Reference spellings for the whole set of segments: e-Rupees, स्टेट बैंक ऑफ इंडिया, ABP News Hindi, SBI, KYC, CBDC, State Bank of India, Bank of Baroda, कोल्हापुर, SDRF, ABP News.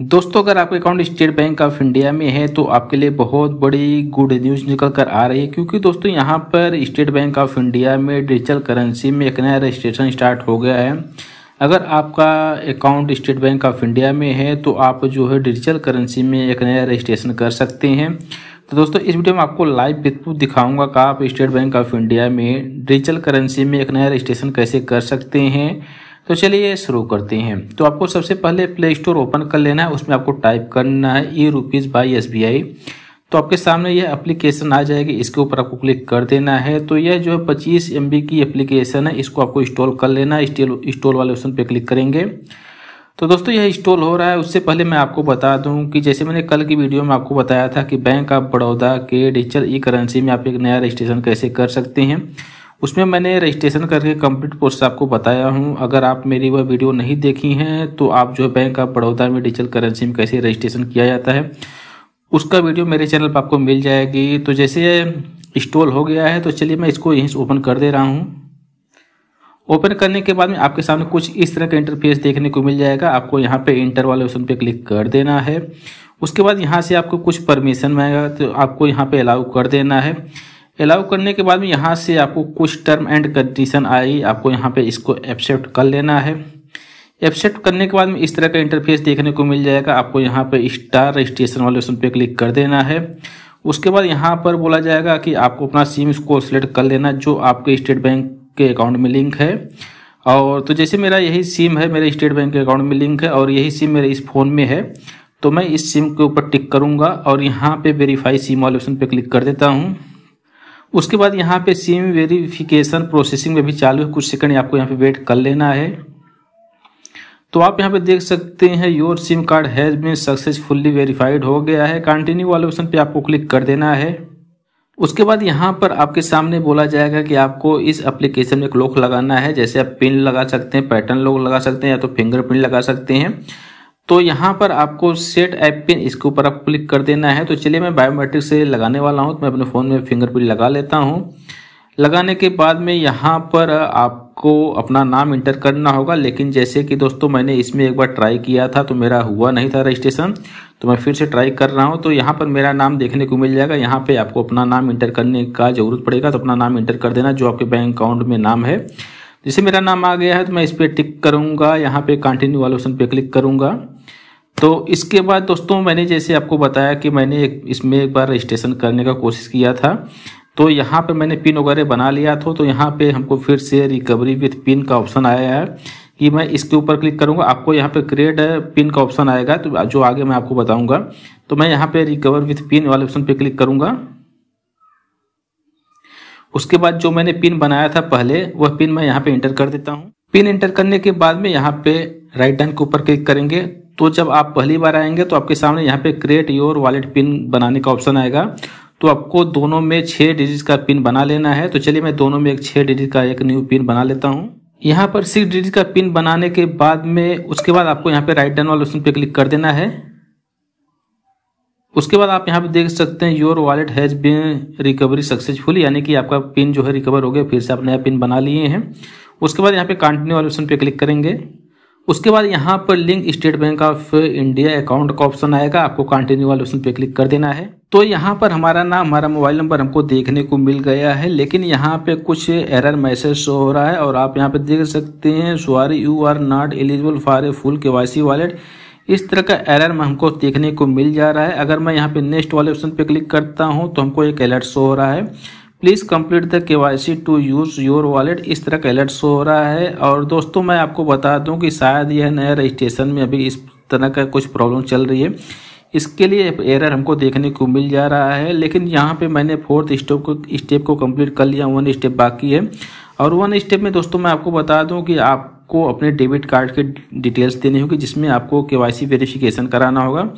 दोस्तों अगर आपका account स्टेट बैंक ऑफ इंडिया में है तो आपके लिए बहुत बड़ी गुड न्यूज़ निकल कर आ रही है, क्योंकि दोस्तों यहाँ पर स्टेट बैंक ऑफ इंडिया में डिजिटल करेंसी में एक नया रजिस्ट्रेशन स्टार्ट हो गया है। अगर आपका account स्टेट बैंक ऑफ इंडिया में है तो आप जो है डिजिटल करेंसी में एक नया रजिस्ट्रेशन कर सकते हैं। तो दोस्तों इस वीडियो में आपको लाइव विधु दिखाऊंगा कि आप स्टेट बैंक ऑफ इंडिया में डिजिटल करेंसी में एक नया रजिस्ट्रेशन कैसे कर सकते हैं। तो चलिए शुरू करते हैं। तो आपको सबसे पहले प्ले स्टोर ओपन कर लेना है, उसमें आपको टाइप करना है e-Rupees बाई SBI। तो आपके सामने यह एप्लीकेशन आ जाएगी, इसके ऊपर आपको क्लिक कर देना है। तो यह जो है 25 MB की एप्लीकेशन है, इसको आपको इंस्टॉल कर लेना है। इंस्टॉल वाले ऑप्शन पे क्लिक करेंगे तो दोस्तों यह इंस्टॉल हो रहा है। उससे पहले मैं आपको बता दूं कि जैसे मैंने कल की वीडियो में आपको बताया था कि बैंक ऑफ बड़ौदा के डिजिटल ई करेंसी में आप एक नया रजिस्ट्रेशन कैसे कर सकते हैं, उसमें मैंने रजिस्ट्रेशन करके कंप्लीट प्रोसेस आपको बताया हूं। अगर आप मेरी वह वीडियो नहीं देखी हैं तो आप जो बैंक ऑफ बड़ौदा में डिजिटल करेंसी में कैसे रजिस्ट्रेशन किया जाता है उसका वीडियो मेरे चैनल पर आपको मिल जाएगी। तो जैसे इंस्टॉल हो गया है तो चलिए मैं इसको यहीं से ओपन कर दे रहा हूँ। ओपन करने के बाद में आपके सामने कुछ इस तरह का इंटरफेस देखने को मिल जाएगा। आपको यहाँ पे इंटर वाले ऑप्शन पे क्लिक कर देना है। उसके बाद यहाँ से आपको कुछ परमिशन मांगेगा तो आपको यहाँ पे अलाउ कर देना है। अलाउ करने के बाद में यहाँ से आपको कुछ टर्म एंड कंडीशन आई, आपको यहाँ पे इसको एक्सेप्ट कर लेना है। एक्सेप्ट करने के बाद में इस तरह का इंटरफेस देखने को मिल जाएगा। आपको यहाँ पे स्टार रजिस्ट्रेशन वाले ऑप्शन पे क्लिक कर देना है। उसके बाद यहाँ पर बोला जाएगा कि आपको अपना सिम इसको सेलेक्ट कर लेना जो आपके स्टेट बैंक के अकाउंट में लिंक है। और तो जैसे मेरा यही सिम है, मेरे स्टेट बैंक के अकाउंट में लिंक है और यही सिम मेरे इस फ़ोन में है, तो मैं इस सिम के ऊपर टिक करूँगा और यहाँ पर वेरीफाई सिम वाले ऑप्शन पर क्लिक कर देता हूँ। उसके बाद यहाँ पे सिम वेरिफिकेशन प्रोसेसिंग में भी चालू है, कुछ सेकंड आपको यहाँ पे वेट कर लेना है। तो आप यहाँ पे देख सकते हैं your SIM card has been successfully verified हो गया है। कंटिन्यू वाले ऑप्शन पे आपको क्लिक कर देना है। उसके बाद यहाँ पर आपके सामने बोला जाएगा कि आपको इस एप्लीकेशन में एक लॉक लगाना है। जैसे आप पिन लगा सकते हैं, पैटर्न लॉक लगा सकते हैं या तो फिंगरप्रिंट लगा सकते हैं। तो यहाँ पर आपको सेट ऐप पिन इसके ऊपर आप क्लिक कर देना है। तो चलिए मैं बायोमेट्रिक से लगाने वाला हूँ, तो मैं अपने फ़ोन में फिंगरप्रिंट लगा लेता हूँ। लगाने के बाद में यहाँ पर आपको अपना नाम इंटर करना होगा, लेकिन जैसे कि दोस्तों मैंने इसमें एक बार ट्राई किया था तो मेरा हुआ नहीं था रजिस्ट्रेशन, तो मैं फिर से ट्राई कर रहा हूँ। तो यहाँ पर मेरा नाम देखने को मिल जाएगा। यहाँ पर आपको अपना नाम इंटर करने का ज़रूरत पड़ेगा, तो अपना नाम इंटर कर देना जो आपके बैंक अकाउंट में नाम है। जैसे मेरा नाम आ गया है तो मैं इस पर टिक करूँगा, यहाँ पे कंटिन्यू वाले ऑप्शन पे क्लिक करूँगा। तो इसके बाद दोस्तों मैंने जैसे आपको बताया कि मैंने इसमें एक बार रजिस्ट्रेशन करने का कोशिश किया था, तो यहाँ पे मैंने पिन वगैरह बना लिया था। तो यहाँ पे हमको फिर से रिकवरी विथ पिन का ऑप्शन आया है कि मैं इसके ऊपर क्लिक करूँगा। आपको यहाँ पर क्रिएट पिन का ऑप्शन आएगा, तो जो आगे मैं आपको बताऊँगा। तो मैं यहाँ पर रिकवर विथ पिन वाले ऑप्शन पर क्लिक करूँगा। उसके बाद जो मैंने पिन बनाया था पहले, वह पिन मैं यहाँ पे इंटर कर देता हूँ। पिन इंटर करने के बाद में यहाँ पे राइट डन के ऊपर क्लिक करेंगे। तो जब आप पहली बार आएंगे तो आपके सामने यहाँ पे क्रिएट योर वॉलेट पिन बनाने का ऑप्शन आएगा। तो आपको दोनों में 6 डिजिट का पिन बना लेना है। तो चलिए मैं दोनों में एक 6 डिजिट का एक न्यू पिन बना लेता हूँ। यहाँ पर 6 डिजिट का पिन बनाने के बाद में उसके बाद आपको यहाँ पे राइट डन वाले ऑप्शन पे क्लिक कर देना है। उसके बाद आप यहाँ पे देख सकते हैं your wallet has been recovery successful, यानी कि आपका पिन जो है रिकवर हो गया, फिर से आप नया पिन बना लिए हैं। उसके बाद यहाँ पे कंटिन्यू वाले ऑप्शन पे क्लिक करेंगे। उसके बाद यहाँ पर link स्टेट बैंक ऑफ इंडिया account का ऑप्शन आएगा, आपको कंटिन्यू वाले ऑप्शन पे क्लिक कर देना है। तो यहाँ पर हमारा नाम, हमारा मोबाइल नंबर हमको देखने को मिल गया है, लेकिन यहाँ पे कुछ एरर मैसेज शो हो रहा है और आप यहाँ पे देख सकते हैं sorry you are not eligible for a full KYC wallet. इस तरह का एरर हमको देखने को मिल जा रहा है। अगर मैं यहाँ पे नेक्स्ट वाले ऑप्शन पे क्लिक करता हूँ तो हमको एक अलर्ट शो हो रहा है, please complete the KYC to use your wallet. इस तरह का अलर्ट शो हो रहा है। और दोस्तों मैं आपको बता दूँ कि शायद यह नया रजिस्ट्रेशन में अभी इस तरह का कुछ प्रॉब्लम चल रही है, इसके लिए एरर हमको देखने को मिल जा रहा है। लेकिन यहाँ पर मैंने 4th स्टेप को कंप्लीट कर लिया, 1 स्टेप बाकी है। और 1 स्टेप में दोस्तों मैं आपको बता दूँ कि आपको अपने डेबिट कार्ड के डिटेल्स देनी होगी, जिसमें आपको KYC वेरिफिकेशन कराना होगा।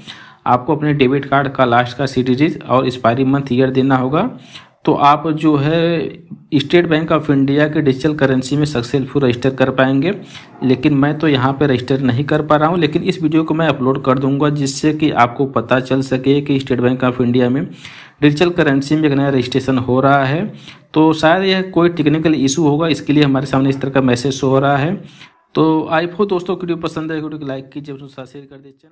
आपको अपने डेबिट कार्ड का लास्ट का CDD और एक्सपायरी मंथ ईयर देना होगा। तो आप जो है स्टेट बैंक ऑफ इंडिया के डिजिटल करेंसी में सक्सेसफुल रजिस्टर कर पाएंगे। लेकिन मैं तो यहाँ पे रजिस्टर नहीं कर पा रहा हूँ, लेकिन इस वीडियो को मैं अपलोड कर दूँगा जिससे कि आपको पता चल सके कि स्टेट बैंक ऑफ इंडिया में डिजिटल करेंसी में एक नया रजिस्ट्रेशन हो रहा है। तो शायद यह कोई टेक्निकल इशू होगा, इसके लिए हमारे सामने इस तरह का मैसेज हो रहा है। तो आई होप दोस्तों वीडियो पसंद है, वीडियो को लाइक कीजिए, उसको शेयर कर दीजिए।